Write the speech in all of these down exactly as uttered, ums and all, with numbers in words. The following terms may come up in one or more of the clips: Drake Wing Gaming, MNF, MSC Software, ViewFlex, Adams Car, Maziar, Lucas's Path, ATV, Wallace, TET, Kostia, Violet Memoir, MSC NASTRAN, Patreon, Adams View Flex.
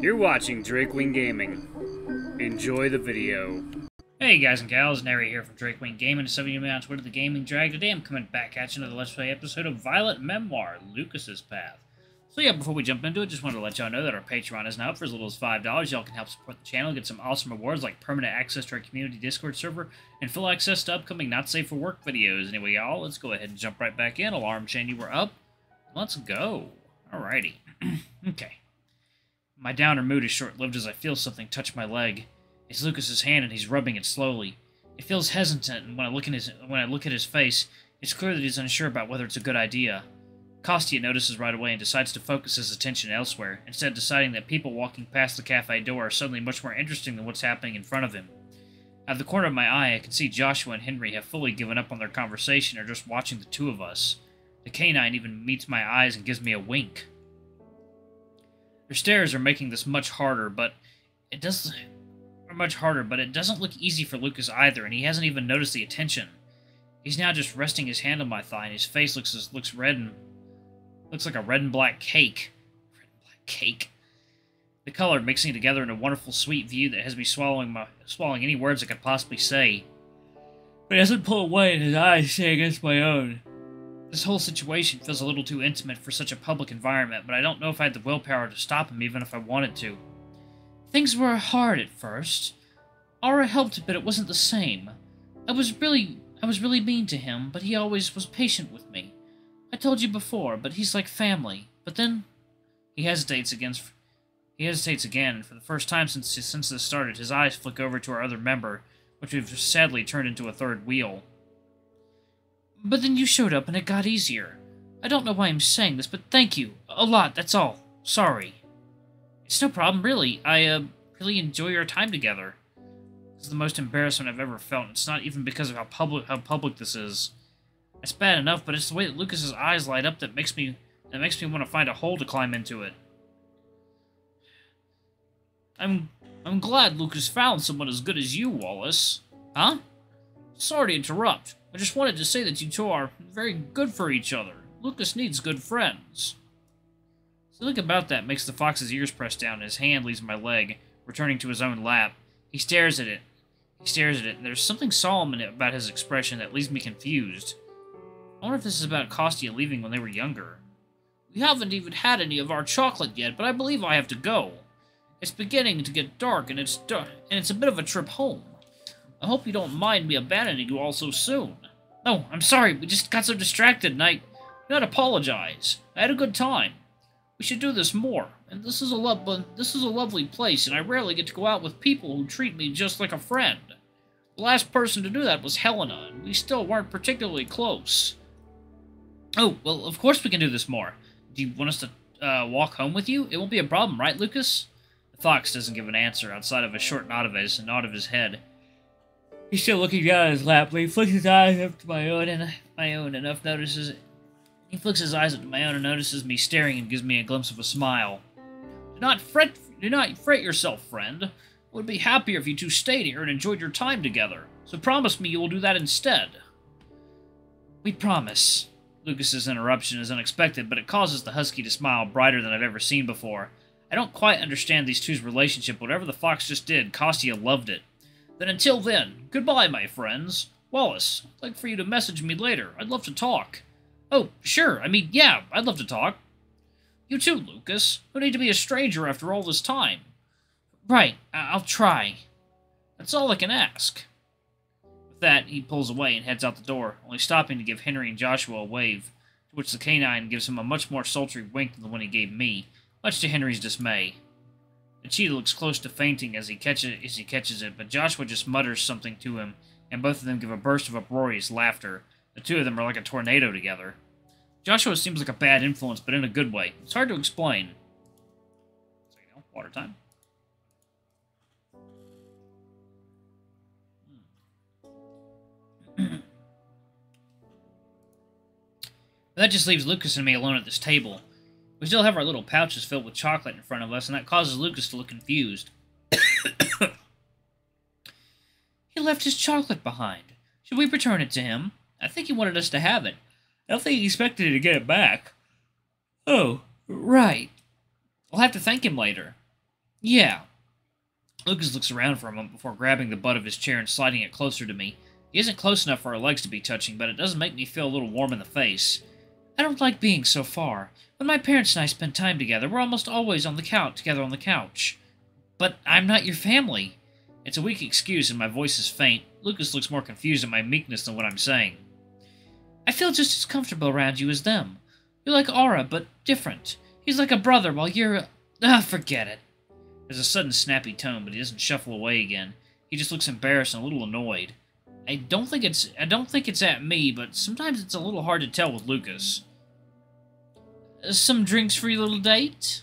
You're watching Drake Wing Gaming. Enjoy the video. Hey guys and gals, Nary here from Drake Wing Gaming, and some of you may on Twitter the Gaming Drag. Today I'm coming back at you another Let's Play episode of Violet Memoir, Lucas's Path. So yeah, before we jump into it, just wanted to let y'all know that our Patreon is now up for as little as five dollars. Y'all can help support the channel, get some awesome rewards like permanent access to our community Discord server, and full access to upcoming Not Safe for Work videos. Anyway, y'all, let's go ahead and jump right back in. Alarm chain, you were up. Let's go. Alrighty. Okay. My downer mood is short-lived as I feel something touch my leg. It's Lucas's hand, and he's rubbing it slowly. It feels hesitant, and when I look in his when I look at his face, it's clear that he's unsure about whether it's a good idea. Kostia notices right away and decides to focus his attention elsewhere, instead deciding that people walking past the cafe door are suddenly much more interesting than what's happening in front of him. Out of the corner of my eye, I can see Joshua and Henry have fully given up on their conversation and are just watching the two of us. The canine even meets my eyes and gives me a wink. Their stares are making this much harder, but it doesn't are much harder, but it doesn't look easy for Lucas either, and he hasn't even noticed the attention. He's now just resting his hand on my thigh, and his face looks looks red and looks like a red and black cake. Red and black cake. The color mixing together in a wonderful, sweet view that has me swallowing my swallowing any words I could possibly say. But he doesn't pull away, and his eyes stay against my own. This whole situation feels a little too intimate for such a public environment, but I don't know if I had the willpower to stop him even if I wanted to. Things were hard at first. Aura helped, but it wasn't the same. I was really, I was really mean to him, but he always was patient with me. I told you before, but he's like family. But then, he hesitates again. He hesitates again, and for the first time since since this started, his eyes flick over to our other member, which we've sadly turned into a third wheel. But then you showed up and it got easier. I don't know why I'm saying this, but thank you. A lot, that's all. Sorry. It's no problem, really. I, uh, really enjoy our time together. This is the most embarrassment I've ever felt, and it's not even because of how public how public this is. It's bad enough, but it's the way that Lucas's eyes light up that makes me that makes me want to find a hole to climb into it. I'm I'm glad Lucas found someone as good as you, Wallace. Huh? Sorry to interrupt. I just wanted to say that you two are very good for each other. Lucas needs good friends. Something about that makes the fox's ears press down, and his hand leaves my leg, returning to his own lap. He stares at it. He stares at it, and there's something solemn about his expression that leaves me confused. I wonder if this is about Kostia leaving when they were younger. We haven't even had any of our chocolate yet, but I believe I have to go. It's beginning to get dark, and it's dark, and it's a bit of a trip home. I hope you don't mind me abandoning you all so soon. No, I'm sorry, we just got so distracted, and I do not apologize. I had a good time. We should do this more, and this is a lo- this is a lovely place, and I rarely get to go out with people who treat me just like a friend. The last person to do that was Helena, and we still weren't particularly close. Oh, well, of course we can do this more. Do you want us to uh, walk home with you? It won't be a problem, right, Lucas? The fox doesn't give an answer outside of a short nod of his, a nod of his head. He's still looking down at his lap, but he flicks his eyes up to my own and my own enough notices. He flicks his eyes up to my own and notices me staring and gives me a glimpse of a smile. Do not fret. Do not fret yourself, friend. I would be happier if you two stayed here and enjoyed your time together. So promise me you will do that instead. We promise. Lucas's interruption is unexpected, but it causes the husky to smile brighter than I've ever seen before. I don't quite understand these two's relationship. Whatever the fox just did, Kostia loved it. Then until then, goodbye, my friends. Wallace, I'd like for you to message me later. I'd love to talk. Oh, sure. I mean, yeah, I'd love to talk. You too, Lucas. No need to be a stranger after all this time. Right, I I'll try. That's all I can ask. With that, he pulls away and heads out the door, only stopping to give Henry and Joshua a wave, to which the canine gives him a much more sultry wink than the one he gave me, much to Henry's dismay. The cheetah looks close to fainting as he catches as he catches it, but Joshua just mutters something to him, and both of them give a burst of uproarious laughter. The two of them are like a tornado together. Joshua seems like a bad influence, but in a good way. It's hard to explain. So, you know, water time. That just leaves Lucas and me alone at this table. We still have our little pouches filled with chocolate in front of us, and that causes Lucas to look confused. He left his chocolate behind. Should we return it to him? I think he wanted us to have it. I don't think he expected to get it back. Oh, right. I'll have to thank him later. Yeah. Lucas looks around for a moment before grabbing the butt of his chair and sliding it closer to me. He isn't close enough for our legs to be touching, but it does make me feel a little warm in the face. I don't like being so far. When my parents and I spend time together, we're almost always on the couch, together on the couch. But I'm not your family. It's a weak excuse and my voice is faint. Lucas looks more confused at my meekness than what I'm saying. I feel just as comfortable around you as them. You're like Aura, but different. He's like a brother while you're... Ah, forget it. There's a sudden snappy tone, but he doesn't shuffle away again. He just looks embarrassed and a little annoyed. I don't think it's I don't think it's at me, but sometimes it's a little hard to tell with Lucas. Some drinks for your little date?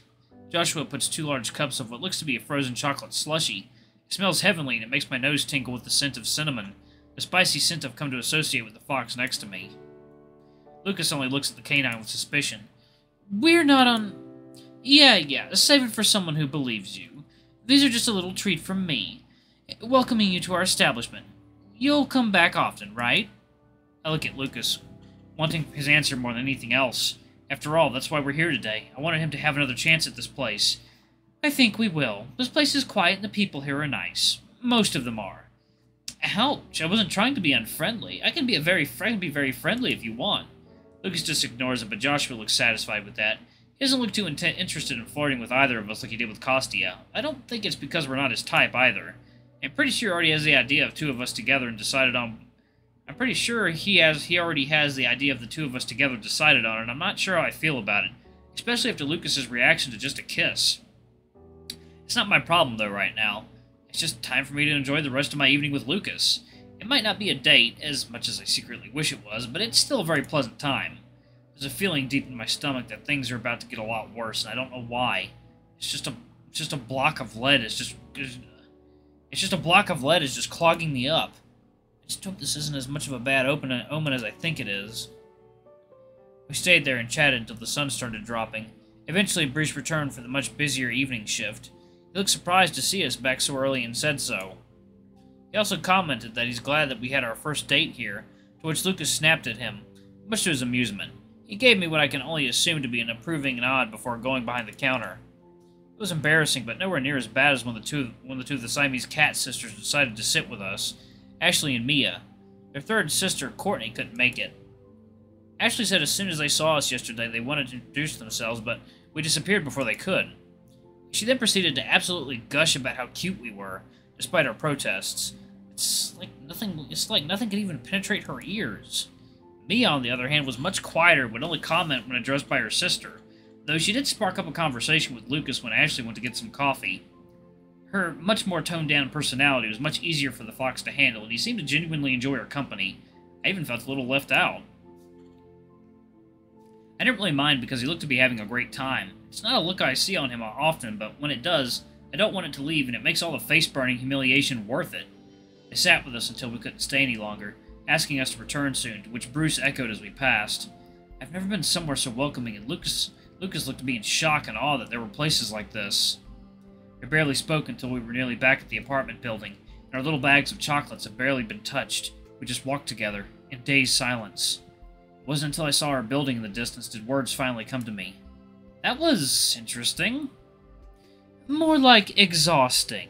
Joshua puts two large cups of what looks to be a frozen chocolate slushy. It smells heavenly, and it makes my nose tinkle with the scent of cinnamon, a spicy scent I've come to associate with the fox next to me. Lucas only looks at the canine with suspicion. We're not on... Yeah, yeah, save it for someone who believes you. These are just a little treat from me, welcoming you to our establishment. You'll come back often, right? I look at Lucas, wanting his answer more than anything else. After all, that's why we're here today. I wanted him to have another chance at this place. I think we will. This place is quiet and the people here are nice. Most of them are. Ouch, I wasn't trying to be unfriendly. I can be, a very, I can be very friendly if you want. Lucas just ignores it, but Joshua looks satisfied with that. He doesn't look too intent interested in flirting with either of us like he did with Costia. I don't think it's because we're not his type, either. I'm pretty sure he already has the idea of two of us together and decided on... I'm pretty sure he has. He already has the idea of the two of us together decided on, and I'm not sure how I feel about it, especially after Lucas's reaction to just a kiss. It's not my problem, though, right now. It's just time for me to enjoy the rest of my evening with Lucas. It might not be a date, as much as I secretly wish it was, but it's still a very pleasant time. There's a feeling deep in my stomach that things are about to get a lot worse, and I don't know why. It's just a, it's just a block of lead. It's just, it's, it's just a block of lead is just clogging me up. I just hope this isn't as much of a bad omen as I think it is. We stayed there and chatted until the sun started dropping. Eventually, Bruce returned for the much busier evening shift. He looked surprised to see us back so early and said so. He also commented that he's glad that we had our first date here, to which Lucas snapped at him, much to his amusement. He gave me what I can only assume to be an approving nod before going behind the counter. It was embarrassing, but nowhere near as bad as when the two when the two of the Siamese cat sisters decided to sit with us, Ashley and Mia. Their third sister, Courtney, couldn't make it. Ashley said as soon as they saw us yesterday, they wanted to introduce themselves, but we disappeared before they could. She then proceeded to absolutely gush about how cute we were, despite our protests. It's like nothing. It's like nothing could even penetrate her ears. Mia, on the other hand, was much quieter, would only comment when addressed by her sister, though she did spark up a conversation with Lucas when Ashley went to get some coffee. Her much more toned-down personality was much easier for the fox to handle, and he seemed to genuinely enjoy her company. I even felt a little left out. I didn't really mind because he looked to be having a great time. It's not a look I see on him often, but when it does, I don't want it to leave, and it makes all the face-burning humiliation worth it. They sat with us until we couldn't stay any longer, asking us to return soon, to which Bruce echoed as we passed. I've never been somewhere so welcoming, and Lucas Lucas looked to be in shock and awe that there were places like this. We barely spoke until we were nearly back at the apartment building, and our little bags of chocolates had barely been touched. We just walked together, in dazed silence. It wasn't until I saw our building in the distance did words finally come to me. That was interesting. More like exhausting.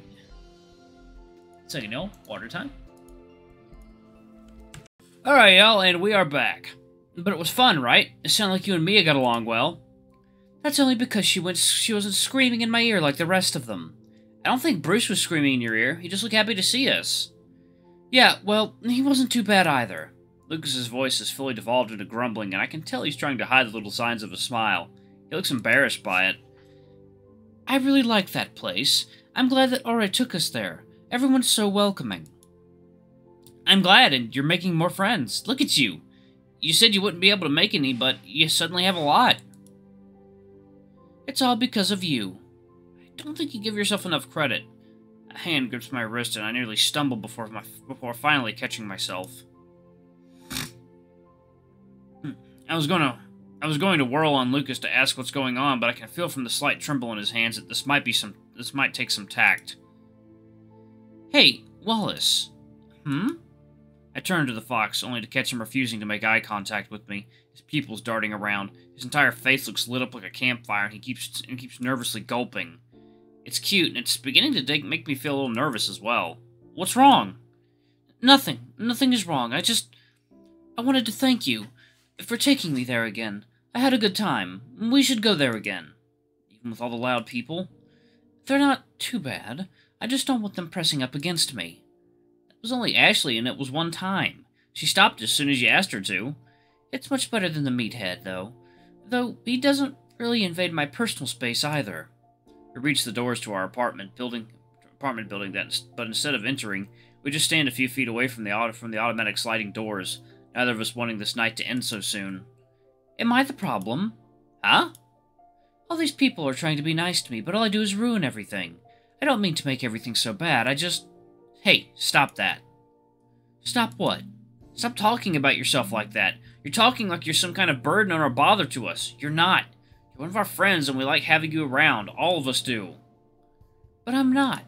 So, you know, water time. Alright, y'all, and we are back. But it was fun, right? It sounded like you and Mia got along well. That's only because she went, she wasn't screaming in my ear like the rest of them. I don't think Bruce was screaming in your ear. He just looked happy to see us. Yeah, well, he wasn't too bad either. Lucas's voice has fully devolved into grumbling, and I can tell he's trying to hide the little signs of a smile. He looks embarrassed by it. I really like that place. I'm glad that Aura took us there. Everyone's so welcoming. I'm glad, and you're making more friends. Look at you. You said you wouldn't be able to make any, but you suddenly have a lot. It's all because of you. I don't think you give yourself enough credit. A hand grips my wrist, and I nearly stumble before my, before finally catching myself. I was gonna, I was going to whirl on Lucas to ask what's going on, but I can feel from the slight tremble in his hands that this might be some, this might take some tact. Hey, Wallace. Hmm? I turned to the fox, only to catch him refusing to make eye contact with me, his pupils darting around. His entire face looks lit up like a campfire, and he keeps and keeps nervously gulping. It's cute, and it's beginning to make me feel a little nervous as well. What's wrong? Nothing. Nothing is wrong. I just... I wanted to thank you for taking me there again. I had a good time. We should go there again. Even with all the loud people. They're not too bad. I just don't want them pressing up against me. It was only Ashley, and it was one time. She stopped as soon as you asked her to. It's much better than the meathead, though. Though he doesn't really invade my personal space either. We reached the doors to our apartment building, apartment building. That, but instead of entering, we just stand a few feet away from the auto, from the automatic sliding doors. Neither of us wanting this night to end so soon. Am I the problem? Huh? All these people are trying to be nice to me, but all I do is ruin everything. I don't mean to make everything so bad. I just... Hey, stop that. Stop what? Stop talking about yourself like that. You're talking like you're some kind of burden or a bother to us. You're not. You're one of our friends, and we like having you around. All of us do. But I'm not.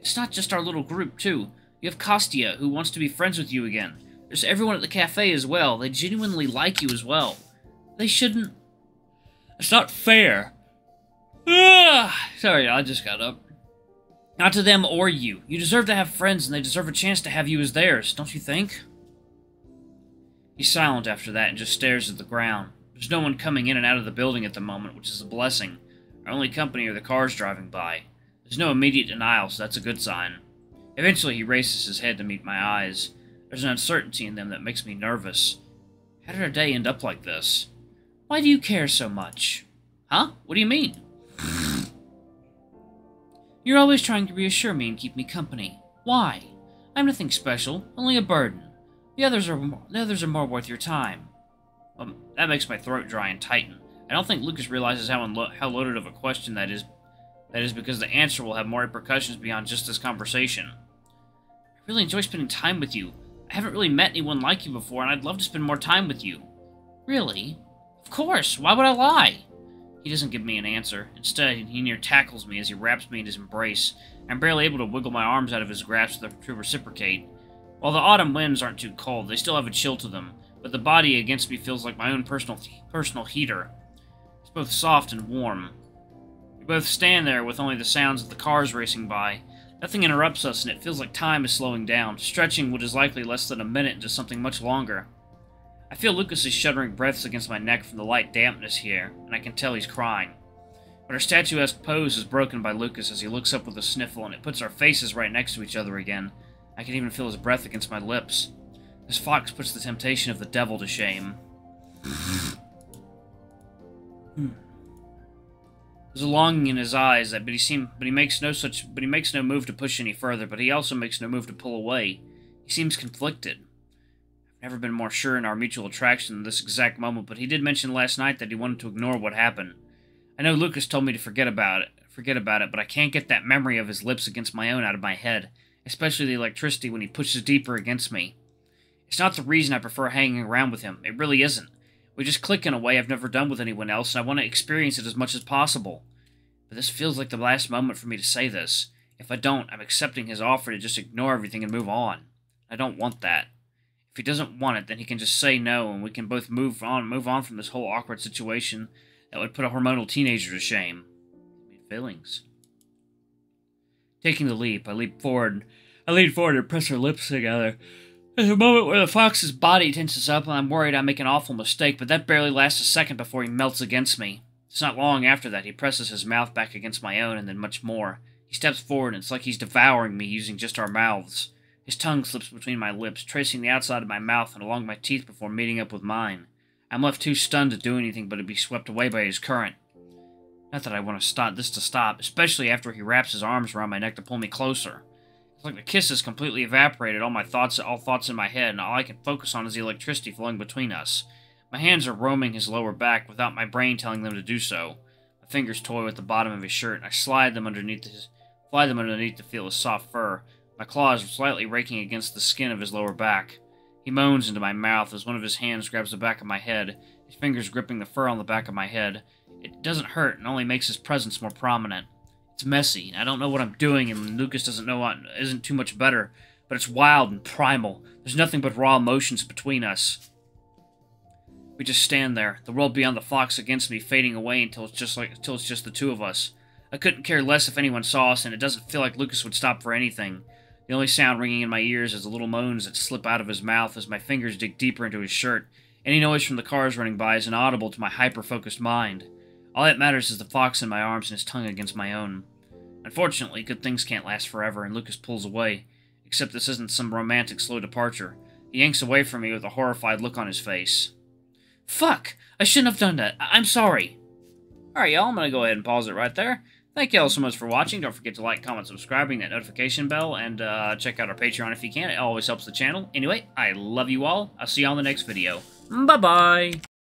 It's not just our little group, too. You have Kostia, who wants to be friends with you again. There's everyone at the cafe as well. They genuinely like you as well. They shouldn't... It's not fair. Ugh! Sorry, I just got up. Not to them or you. You deserve to have friends, and they deserve a chance to have you as theirs, don't you think? He's silent after that and just stares at the ground. There's no one coming in and out of the building at the moment, which is a blessing. Our only company are the cars driving by. There's no immediate denial, so that's a good sign. Eventually, he raises his head to meet my eyes. There's an uncertainty in them that makes me nervous. How did our day end up like this? Why do you care so much? Huh? What do you mean? You're always trying to reassure me and keep me company. Why? I'm nothing special, only a burden. The others are more, the others are more worth your time. Um, that makes my throat dry and tighten. I don't think Lucas realizes how unlo- how loaded of a question that is. That is because the answer will have more repercussions beyond just this conversation. I really enjoy spending time with you. I haven't really met anyone like you before, and I'd love to spend more time with you. Really? Of course. Why would I lie? He doesn't give me an answer. Instead, he near tackles me as he wraps me in his embrace. I'm barely able to wiggle my arms out of his grasp to reciprocate. While the autumn winds aren't too cold, they still have a chill to them, but the body against me feels like my own personal personal heater. It's both soft and warm. We both stand there with only the sounds of the cars racing by. Nothing interrupts us, and it feels like time is slowing down, stretching what is likely less than a minute into something much longer. I feel Lucas's shuddering breaths against my neck from the light dampness here, and I can tell he's crying. But our statuesque pose is broken by Lucas as he looks up with a sniffle, and it puts our faces right next to each other again. I can even feel his breath against my lips. This fox puts the temptation of the devil to shame. hmm. There's a longing in his eyes that, but he seems, but he makes no such, but he makes no move to push any further. But he also makes no move to pull away. He seems conflicted. I've never been more sure in our mutual attraction than this exact moment. But he did mention last night that he wanted to ignore what happened. I know Lucas told me to forget about it, forget about it. But I can't get that memory of his lips against my own out of my head, especially the electricity when he pushes deeper against me. It's not the reason I prefer hanging around with him. It really isn't. We just click in a way I've never done with anyone else, and I want to experience it as much as possible. But this feels like the last moment for me to say this. If I don't, I'm accepting his offer to just ignore everything and move on. I don't want that. If he doesn't want it, then he can just say no, and we can both move on move on from this whole awkward situation that would put a hormonal teenager to shame. Feelings. Taking the leap, I leap forward. I lean forward and press her lips together. There's a moment where the fox's body tenses up, and I'm worried I make an awful mistake, but that barely lasts a second before he melts against me. It's not long after that he presses his mouth back against my own, and then much more. He steps forward, and it's like he's devouring me using just our mouths. His tongue slips between my lips, tracing the outside of my mouth and along my teeth before meeting up with mine. I'm left too stunned to do anything but to be swept away by his current. Not that I want to stop this to stop, especially after he wraps his arms around my neck to pull me closer. It's like the kiss has completely evaporated all my thoughts, all thoughts in my head, and all I can focus on is the electricity flowing between us. My hands are roaming his lower back without my brain telling them to do so. My fingers toy with the bottom of his shirt, and I slide them underneath his, slide them underneath to feel his soft fur. My claws are slightly raking against the skin of his lower back. He moans into my mouth as one of his hands grabs the back of my head, his fingers gripping the fur on the back of my head. It doesn't hurt and only makes his presence more prominent. It's messy, and I don't know what I'm doing, and Lucas doesn't know what isn't too much better, but it's wild and primal. There's nothing but raw emotions between us. We just stand there, the world beyond the fox against me fading away until it's just like until it's just the two of us. I couldn't care less if anyone saw us, and it doesn't feel like Lucas would stop for anything. The only sound ringing in my ears is the little moans that slip out of his mouth as my fingers dig deeper into his shirt. Any noise from the cars running by is inaudible to my hyper-focused mind. All that matters is the fox in my arms and his tongue against my own. Unfortunately, good things can't last forever, and Lucas pulls away. Except this isn't some romantic slow departure. He yanks away from me with a horrified look on his face. Fuck! I shouldn't have done that. I I'm sorry. Alright, y'all, I'm gonna go ahead and pause it right there. Thank y'all so much for watching. Don't forget to like, comment, subscribe, ring that notification bell, and uh, check out our Patreon if you can. It always helps the channel. Anyway, I love you all. I'll see y'all in the next video. Bye-bye!